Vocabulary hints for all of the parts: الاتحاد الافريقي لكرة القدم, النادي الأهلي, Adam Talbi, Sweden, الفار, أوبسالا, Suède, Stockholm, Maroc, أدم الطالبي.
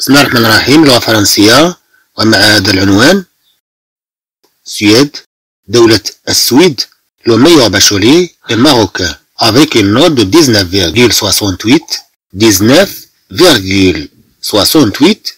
بسم الله الرحمن الرحيم. لغة فرنسية، ومع هذا العنوان سويد، دولة السويد. Le meilleur bachelier est marocain avec une note de 19,68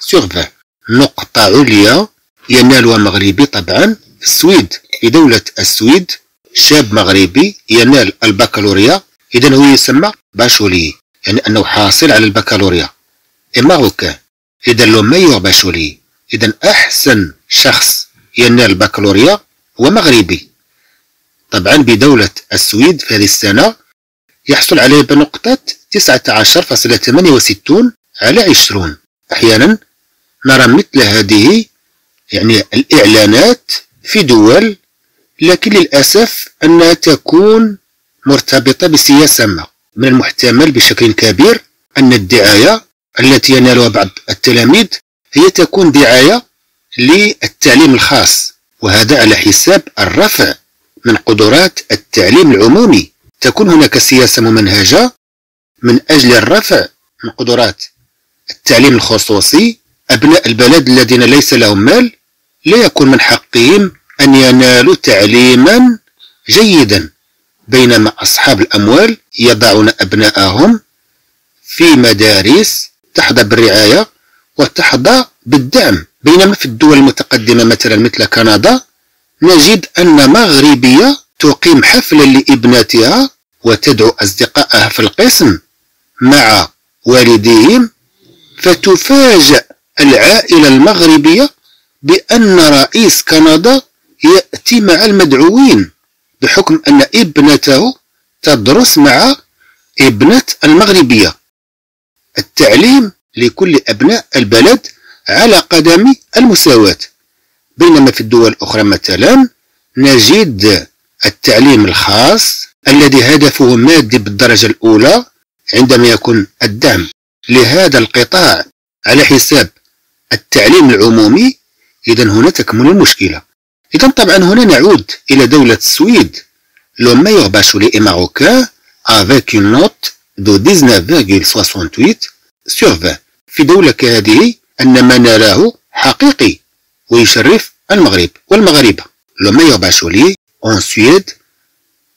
sur 20. نقطة عليا. ينال مغربي طبعا في السويد، في دولة السويد شاب مغربي ينال البكالوريا، إذا هو يسمى باشولي، يعني أنه حاصل على البكالوريا. المغربي إذا لو ميور باشولي، إذا أحسن شخص ينال البكالوريا هو مغربي. طبعا بدولة السويد في هذه السنة يحصل عليه بنقطة 19.68 على 20. أحيانا نرى مثل هذه يعني الإعلانات في دول، لكن للأسف أنها تكون مرتبطة بسياسة ما. من المحتمل بشكل كبير أن الدعاية التي ينالها بعض التلاميذ هي تكون دعاية للتعليم الخاص، وهذا على حساب الرفع من قدرات التعليم العمومي. تكون هناك سياسة ممنهجة من أجل الرفع من قدرات التعليم الخصوصي. أبناء البلد الذين ليس لهم مال لا يكون من حقهم أن ينالوا تعليما جيدا، بينما أصحاب الأموال يضعون أبناءهم في مدارس تحظى بالرعاية وتحظى بالدعم. بينما في الدول المتقدمة مثلا مثل كندا نجد أن مغربية تقيم حفلا لابنتها وتدعو أصدقائها في القسم مع والديهم، فتفاجأ العائلة المغربية بأن رئيس كندا يأتي مع المدعوين، بحكم أن ابنته تدرس مع ابنة المغربية. التعليم لكل أبناء البلد على قدم المساواة. بينما في الدول الأخرى مثلا نجد التعليم الخاص الذي هدفه مادي بالدرجة الأولى، عندما يكون الدعم لهذا القطاع على حساب التعليم العمومي، إذا هنا تكمن المشكلة. إذا طبعا هنا نعود إلى دولة السويد. لو ميور باشولي ماروكان افيك اون نوت دو 19.68 سور 20. في دولة كهذه أن ما نراه حقيقي ويشرف المغرب والمغاربة. لو ميور باشولي اون سويد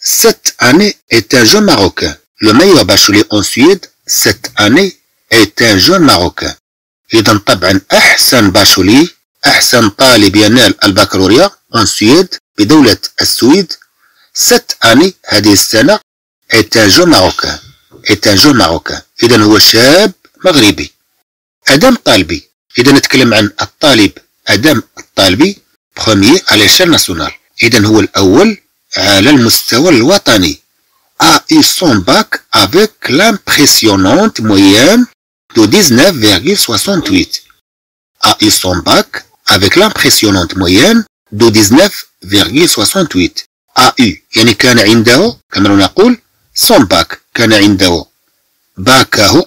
سيت اني ايت ان جون ماروكان. لو ميور باشولي اون سويد سيت اني ايت ان جون ماروكان. إذا طبعا أحسن باشولي، أحسن طالب ينال البكالوريا اون سويد بدولة السويد ست أني هذه السنة إيت ان جون ماروكان، إذا هو شاب مغربي. أدم طالبي، إذا نتكلم عن الطالب أدم الطالبي بخوميي على شان ناسيونال، إذا هو الأول على المستوى الوطني. A eu son bac avec l'impressionnante moyenne de 19,68. A eu son bac avec l'impressionnante moyenne de 19,68. A eu يعني كان عنده، كما نقول son bac، كان عنده باكه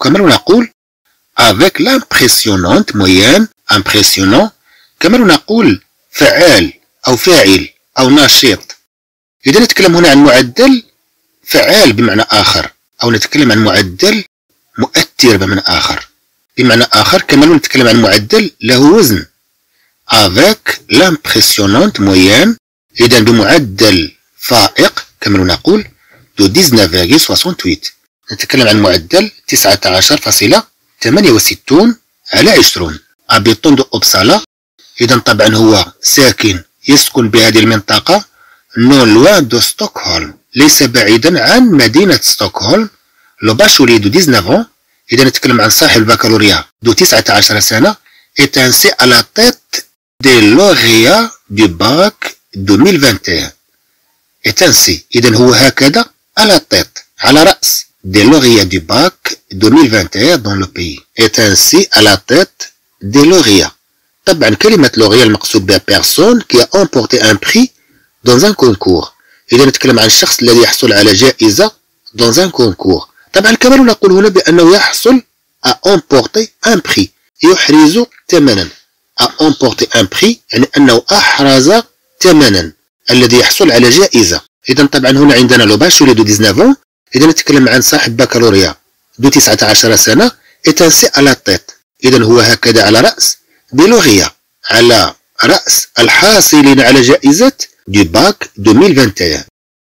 كما نقول avec l'impressionnante moyenne. impressionnant كما نقول فعال أو فاعل أو ناشط. إذا نتكلم هنا عن معدل فعال بمعنى آخر، أو نتكلم عن معدل مؤثر بمعنى آخر كما لو نتكلم عن معدل له وزن. avec l'impressionnante moyenne، إذا بمعدل فائق كما لو نقول دو 19.68. نتكلم عن معدل 19.68 على 20. أبيطون دو أوبسالا، إذا طبعا هو ساكن يسكن بهذه المنطقة نون لوان دو ستوكهولم، ليس بعيدا عن مدينة ستوكهولم. لو باشولي دو 19 ans، إذا نتكلم عن صاحب البكالوريا دو 19 سنة، est ainsi à la tête des lauréats du bac 2021. est ainsi، إذا هو هكذا على التيت، على رأس des lauréats du bac 2021 dans le pays. est ainsi à la tête des lauréats. طبعا كلمة lauréat المقصود بها personne qui a emporté un prix dans un concours، إذا نتكلم عن الشخص الذي يحصل على جائزة dans un concours. طبعا كما نقول هنا بأنه يحصل à emporter un prix، يحرز ثمنا. à emporter un prix يعني أنه أحرز ثمنا، الذي يحصل على جائزة. إذا طبعا هنا عندنا لو باشولي دو 19 ans، إذا نتكلم عن صاحب بكالوريا دو 19 سنة، est ainsi à la tête، إذا هو هكذا على رأس بلغية، على رأس الحاصلين على جائزة دو باك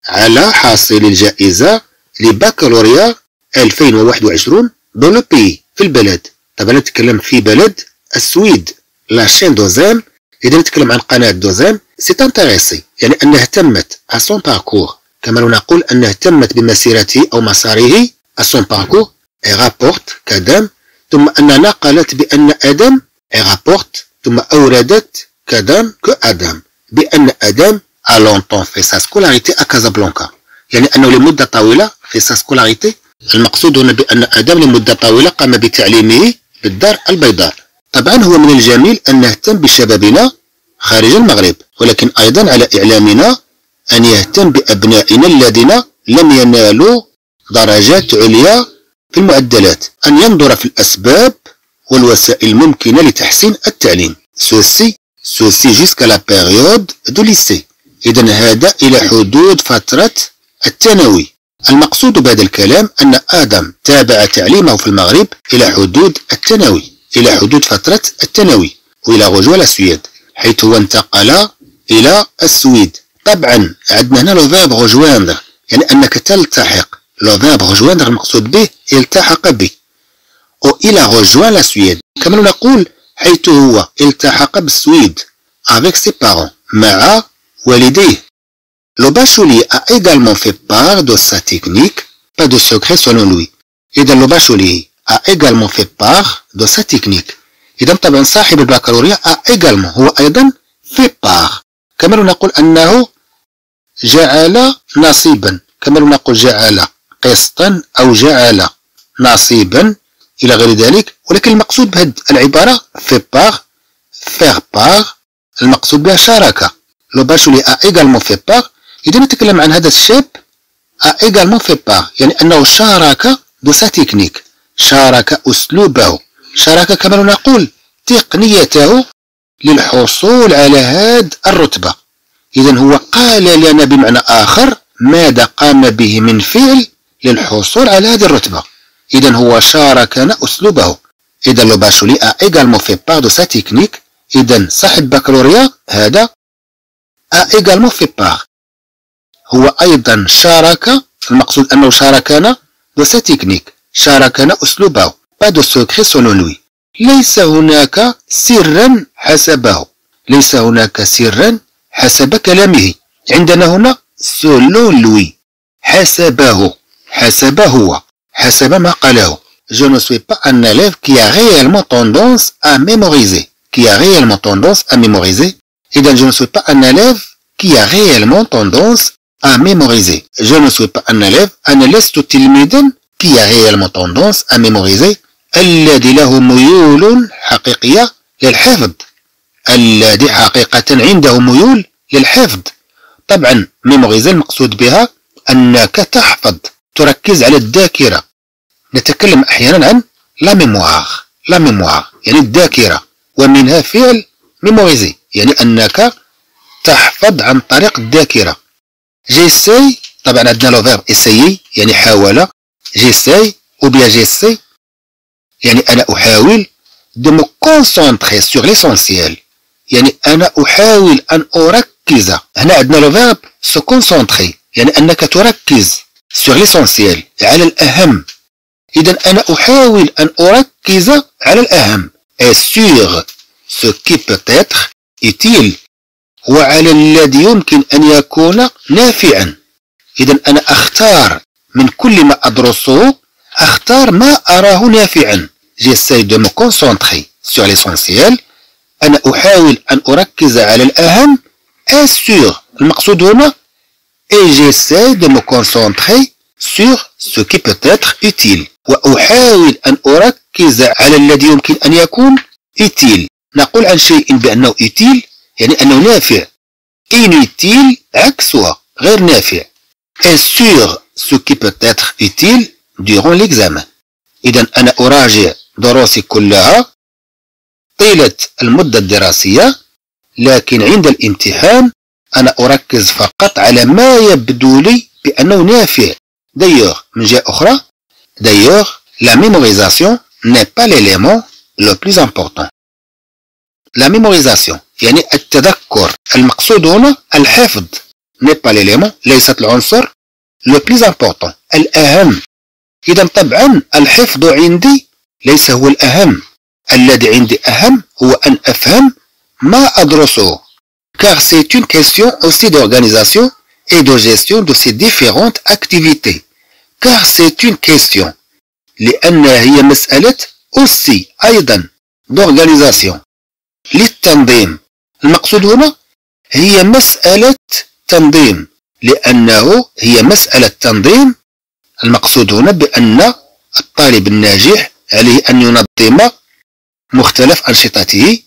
2021، على حاصل الجائزة لباكالوريا 2021 دون لو بي، في البلد. طبعا نتكلم في بلد السويد، لاشين دوزام. إذا نتكلم عن قناة دوزام سيت انتريسي، يعني أنها اهتمت أسون باركور، كما نقول أنها اهتمت بمسيرته أو مساره أسون باركور. إغابورت كادام، ثم أنها نقلت بأن آدم إغابورت، ثم أوردت كادام كآدم بأن آدم a longtemps fait sa scolarité à Casablanca. يعني أنه لمدة طويلة في sa scolarité. المقصود هنا بأن آدم لمدة طويلة قام بتعليمه بالدار البيضاء. طبعا هو من الجميل أن نهتم بشبابنا خارج المغرب، ولكن أيضا على إعلامنا أن يهتم بأبنائنا الذين لم ينالوا درجات عليا في المعدلات، أن ينظر في الأسباب والوسائل الممكنة لتحسين التعليم. ceci jusqu'à la période du lycée. إذا هذا إلى حدود فترة الثانوي. المقصود بهذا الكلام أن آدم تابع تعليمه في المغرب إلى حدود الثانوي، إلى حدود فترة الثانوي، وإلى رجوع السويد، حيث هو انتقل إلى السويد. طبعا عندنا هنا لو فيرب غوجواندر، يعني أنك تلتحق. لو فيرب غوجواندر المقصود به التحق به، وإلى رجوع السويد كما نقول، حيث هو التحق بالسويد avec ses parents، مع والديه. Le bachelier a également fait part de sa technique, pas de secret selon lui. إذا le bachelier a également fait part de sa technique. إذا طبعا صاحب البكالوريا a également، هو أيضا fait part، كما نقول أنه جعل نصيبا، كما نقول جعل قسطا أو جعل نصيبا إلى غير ذلك. ولكن المقصود بهذه العبارة fait part، faire part، المقصود بها شراكة. لو باشولي a également fait part. إذا نتكلم عن هذا الشاب a également fait part، يعني أنه شارك بسا تكنيك، شارك أسلوبه، شارك كما نقول تقنيته للحصول على هذه الرتبة. إذا هو قال لنا بمعنى آخر ماذا قام به من فعل للحصول على هذه الرتبة. إذا هو شاركنا أسلوبه. إذا لو باشولي a également fait part de sa technique. إذا صاحب بكالوريا هذا a également fait part، هو أيضا شارك، المقصود أنه شاركنا de sa technique، شاركنا أسلوبه. pas de secret selon lui، ليس هناك سرا حسبه، ليس هناك سرا حسب كلامه. عندنا هنا selon lui، حسبه، حسب هو، حسب ما قاله. je ne suis pas un élève qui a réellement tendance à mémoriser، qui a réellement tendance à mémoriser. إذا je ne suis pas un élève qui a réellement tendance à mémoriser. je ne suis pas un élève. أنا لست تلميذا qui a réellement tendance à mémoriser. الذي له ميول حقيقية للحفظ، الذي حقيقة عنده ميول للحفظ. طبعا mémoriser المقصود بها أنك تحفظ، تركز على الذاكرة. نتكلم أحيانا عن لا ميموار، لا ميموار يعني الذاكرة، ومنها فعل mémoriser، يعني أنك تحفظ عن طريق الذاكرة. جيساي، طبعا عندنا لو فيرب إسايي يعني حاول، جيساي أو بيان جيساي يعني أنا أحاول، دو مو كونسونطخي سيغ ليسونسيال، يعني أنا أحاول أن أركز. هنا عندنا لو فيرب سو كونسونطخي، يعني أنك تركز سيغ ليسونسيال، على الأهم. إذا أنا أحاول أن أركز على الأهم، إي سيغ سو كي بوتيتخ utile، وعلى الذي يمكن أن يكون نافعا. إذا أنا أختار من كل ما أدرسه، أختار ما أراه نافعا. j'essaie de me concentrer sur l'essentiel، أنا أحاول أن أركز على الأهم. assure المقصود هنا et j'essaie de me concentrer sur ce qui peut être utile، وأحاول أن أركز على الذي يمكن أن يكون utile. نقول عن شيء بأنه utile يعني أنه نافع. inutile عكسها، غير نافع. et sur ce qui peut être utile durant l'examen. إذا أنا أراجع دروسي كلها طيلة المدة الدراسية، لكن عند الامتحان أنا أركز فقط على ما يبدو لي بأنه نافع. d'ailleurs من جهة أخرى، d'ailleurs la mémorisation n'est pas l'élément le plus important. La mémorisation يعني التذكر. المقصود هنا الحفظ. n'est pas l'élément، ليست العنصر. le plus important الأهم. إذا طبعا الحفظ عندي ليس هو الأهم. الذي عندي أهم هو أن أفهم ما أدرسه. car c'est une question aussi d'organisation et de gestion de ces différentes activités. car c'est une question لأنها هي مسألة aussi أيضا d'organisation للتنظيم. المقصود هنا هي مسألة تنظيم، لأنه هي مسألة تنظيم. المقصود هنا بأن الطالب الناجح عليه أن ينظم مختلف أنشطته.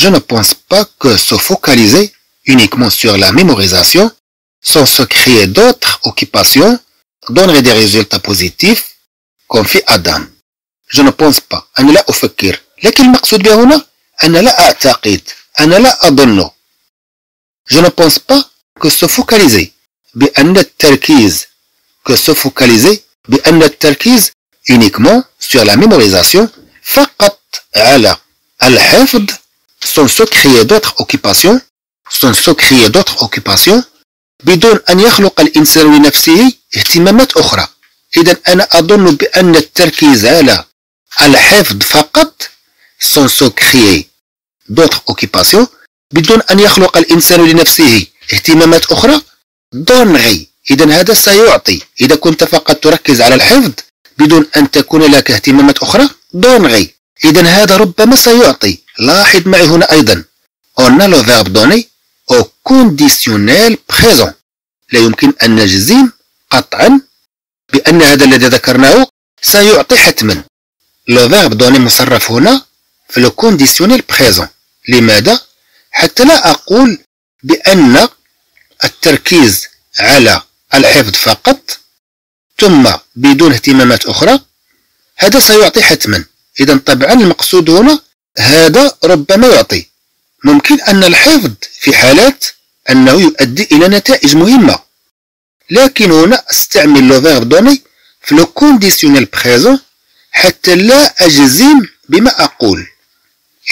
Je ne pense pas que se focaliser uniquement sur la mémorisation sans se créer d'autres occupations donnerait des résultats positifs comme في آدم. Je ne pense pas، أنا لا أفكر، لكن المقصود به هنا أنا لا أعتقد، أنا لا أظن. Je ne pense pas que se focaliser بأن التركيز uniquement sur la mémorisation فقط على الحفظ sans se créer d'autres occupations بدون أن يخلق الإنسان لنفسه اهتمامات أخرى. إذا أنا أظن بأن التركيز على الحفظ فقط sans se créer d'autres occupations بدون أن يخلق الإنسان لنفسه اهتمامات أخرى donnerait. إذا هذا سيعطي. إذا كنت فقط تركز على الحفظ بدون أن تكون لك اهتمامات أخرى donnerait، إذا هذا ربما سيعطي. لاحظ معي هنا أيضا on a le verbe donner au conditionnel présent. لا يمكن أن نجزم قطعا بأن هذا الذي ذكرناه سيعطي حتما. le verbe donner مصرف هنا في le conditionnel présent. لماذا؟ حتى لا أقول بأن التركيز على الحفظ فقط ثم بدون اهتمامات أخرى هذا سيعطي حتما. إذا طبعا المقصود هنا هذا ربما يعطي. ممكن أن الحفظ في حالات أنه يؤدي إلى نتائج مهمة، لكن هنا استعمل لو فيرب دوني في لو كونديسيونيل بريزون حتى لا أجزم بما أقول.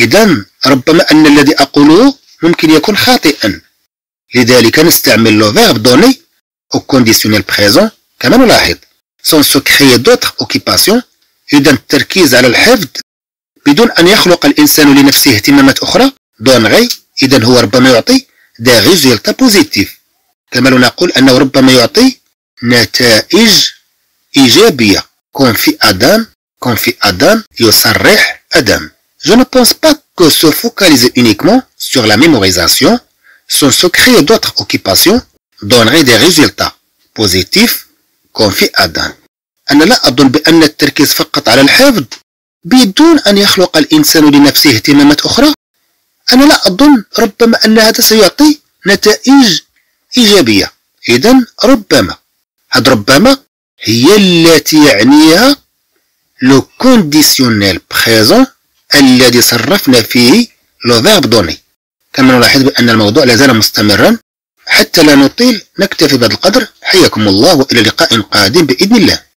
إذا ربما أن الذي أقوله ممكن يكون خاطئا، لذلك نستعمل لو فيرب دوني أو كونديسيونيل بريزون كما نلاحظ sans se créer d'autres occupations. إذا التركيز على الحفظ بدون أن يخلق الإنسان لنفسه اهتمامات أخرى دونغي، إذا هو ربما يعطي دا ريزولتا بوزيتيف، كما نقول أنه ربما يعطي نتائج إيجابية. كون في آدم يصرح آدم. Je ne pense pas que se focaliser uniquement sur la mémorisation sans se créer d'autres occupations donnerait des résultats positifs كون في آدم. أنا لا أظن بأن التركيز فقط على الحفظ بدون أن يخلق الإنسان لنفسه اهتمامات أخرى، أنا لا أظن ربما أن هذا سيعطي نتائج إيجابية. إذا ربما هاد ربما هي التي يعنيها لو كونديسيونيل بريزون الذي صرفنا فيه لو فيرب دوني. كما نلاحظ بأن الموضوع لازال مستمرا، حتى لا نطيل نكتفي بهذا القدر. حياكم الله وإلى لقاء قادم بإذن الله.